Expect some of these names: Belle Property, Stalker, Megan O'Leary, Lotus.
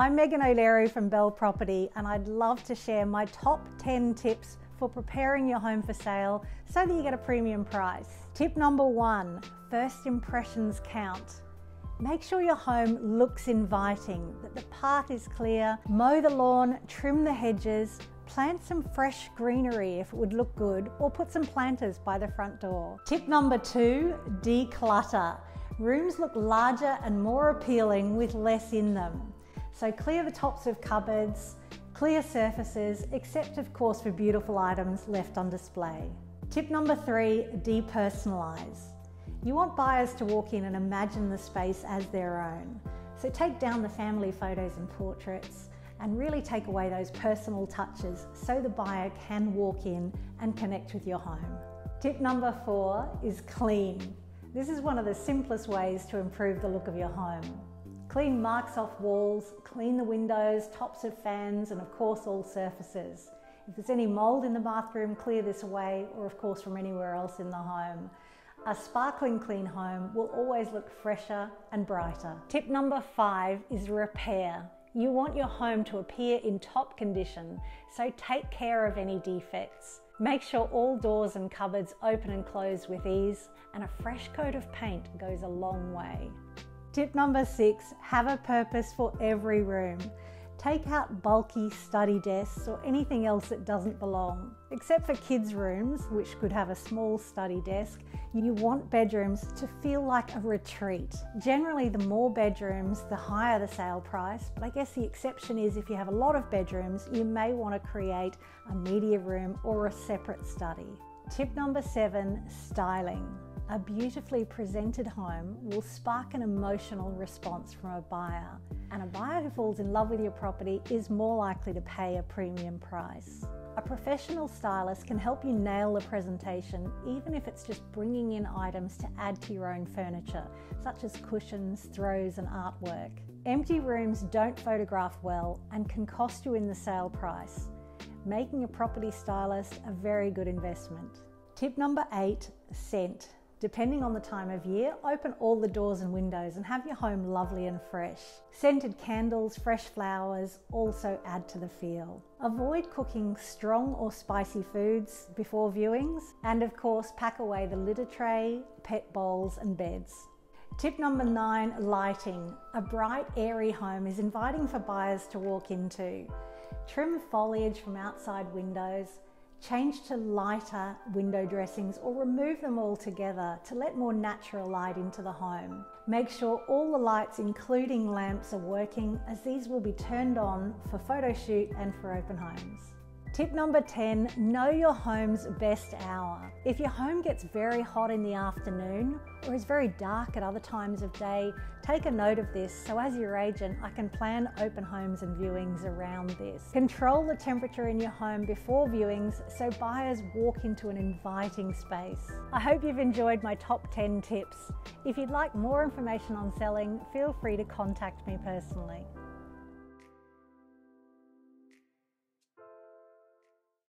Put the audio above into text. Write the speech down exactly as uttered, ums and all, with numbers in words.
I'm Megan O'Leary from Belle Property, and I'd love to share my top ten tips for preparing your home for sale so that you get a premium price. Tip number one, first impressions count. Make sure your home looks inviting, that the path is clear, mow the lawn, trim the hedges, plant some fresh greenery if it would look good, or put some planters by the front door. Tip number two, declutter. Rooms look larger and more appealing with less in them. So clear the tops of cupboards, clear surfaces, except of course for beautiful items left on display. Tip number three, depersonalize. You want buyers to walk in and imagine the space as their own. So take down the family photos and portraits and really take away those personal touches so the buyer can walk in and connect with your home. Tip number four is clean. This is one of the simplest ways to improve the look of your home. Clean marks off walls, clean the windows, tops of fans, and of course all surfaces. If there's any mold in the bathroom, clear this away, or of course from anywhere else in the home. A sparkling clean home will always look fresher and brighter. Tip number five is repair. You want your home to appear in top condition, so take care of any defects. Make sure all doors and cupboards open and close with ease, and a fresh coat of paint goes a long way. Tip number six, have a purpose for every room. Take out bulky study desks or anything else that doesn't belong. Except for kids' rooms, which could have a small study desk, you want bedrooms to feel like a retreat. Generally, the more bedrooms, the higher the sale price, but I guess the exception is if you have a lot of bedrooms, you may want to create a media room or a separate study. Tip number seven, styling. A beautifully presented home will spark an emotional response from a buyer, and a buyer who falls in love with your property is more likely to pay a premium price. A professional stylist can help you nail the presentation, even if it's just bringing in items to add to your own furniture, such as cushions, throws, and artwork. Empty rooms don't photograph well and can cost you in the sale price, making a property stylist a very good investment. Tip number eight, scent. Depending on the time of year, open all the doors and windows and have your home lovely and fresh. Scented candles, fresh flowers also add to the feel. Avoid cooking strong or spicy foods before viewings, and of course pack away the litter tray, pet bowls and beds. Tip number nine, lighting. A bright, airy home is inviting for buyers to walk into. Trim foliage from outside windows. Change to lighter window dressings or remove them altogether to let more natural light into the home. Make sure all the lights, including lamps, are working, as these will be turned on for photo shoot and for open homes. Tip number ten, know your home's best hour. If your home gets very hot in the afternoon or is very dark at other times of day, take a note of this so as your agent I can plan open homes and viewings around this. Control the temperature in your home before viewings so buyers walk into an inviting space. I hope you've enjoyed my top ten tips. If you'd like more information on selling, feel free to contact me personally.